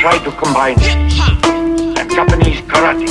tried to combine hip-hop and Japanese karate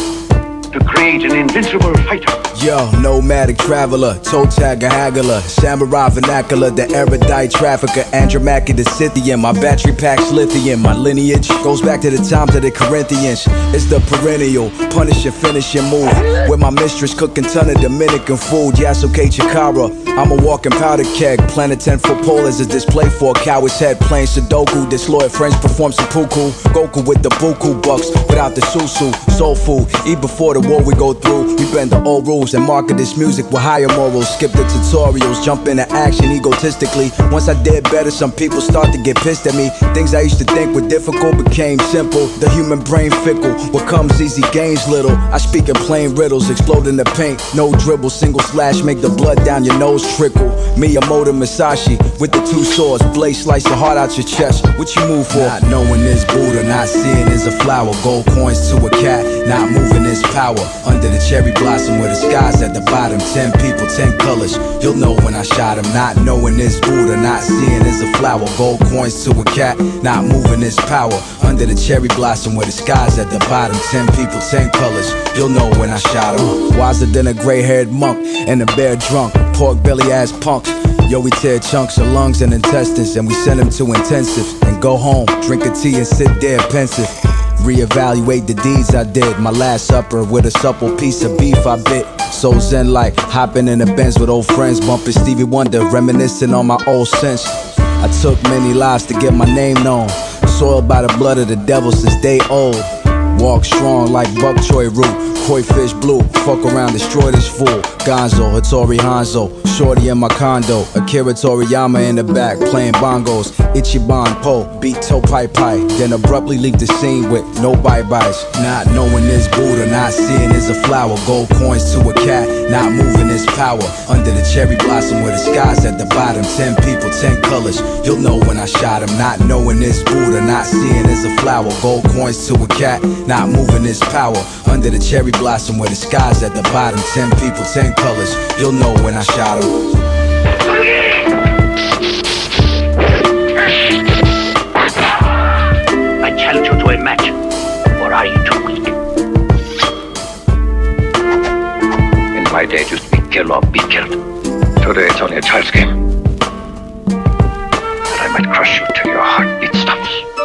to create an invincible fighter. Yo, nomadic traveler, toe tagger haggler, samurai vernacular, the erudite trafficker, Andromache of Scythia. My battery packs lithium, my lineage goes back to the times of the Corinthians. It's the perennial, punishing, finishing move. With my mistress cooking ton of Dominican food. Yasuke Chikara, I'm a walking powder keg. Planet 10-foot pole is a display for a coward's head. Playing Sudoku, disloyal French perform seppuku. Goku with the buku bucks, without the susu. Soul food, eat before the war we go through. We bend the old rules and market this music with higher morals. Skip the tutorials, jump into action egotistically. Once I did better, some people start to get pissed at me. Things I used to think were difficult became simple. The human brain fickle, what comes easy gains little. I speak in plain riddles, explode in the paint. No dribble, single slash, make the blood down your nose trickle. Miyamoto Musashi with the two swords. Blade slice the heart out your chest. What you move for? Not knowing is Buddha, not seeing is a flower. Gold coins to a cat, not moving is power. Under the cherry blossom where the sky's at the bottom. 10 people, 10 colors, you'll know when I shot him. Not knowing is Buddha, not seeing is a flower. Gold coins to a cat, not moving is power. Under the cherry blossom where the sky's at the bottom. 10 people, 10 colors, you'll know when I shot him. Wiser than a gray-haired monk and a bear drunk. Pork belly ass punks. Yo, we tear chunks of lungs and intestines, and we send them to intensives. And go home, drink a tea and sit there pensive. Reevaluate the deeds I did. My last supper with a supple piece of beef I bit. So zen like, hopping in the Benz with old friends, bumping Stevie Wonder, reminiscing on my old sense. I took many lives to get my name known, soiled by the blood of the devil since day old. Walk strong like buck choy root, koi fish blue. Fuck around, destroy this fool. Gonzo, Hattori Hanzo, shorty in my condo. Akira Toriyama in the back, playing bongos. Ichiban Po, beat Toe Pai Pai. Then abruptly leave the scene with no bye-byes. Not knowing is Buddha, not seeing is a flower. Gold coins to a cat, not moving is power. Under the cherry blossom where the sky's at the bottom. 10 people, 10 colors, you'll know when I shot him. Not knowing is Buddha, not seeing is a flower. Gold coins to a cat, not moving is power. Under the cherry blossom where the sky's at the bottom. 10 people, 10 colors, you'll know when I shot him. I challenge you to a match, or are you too weak? In my day it used to be kill or be killed. Today it's only a child's game. And I might crush you till your heartbeat stops.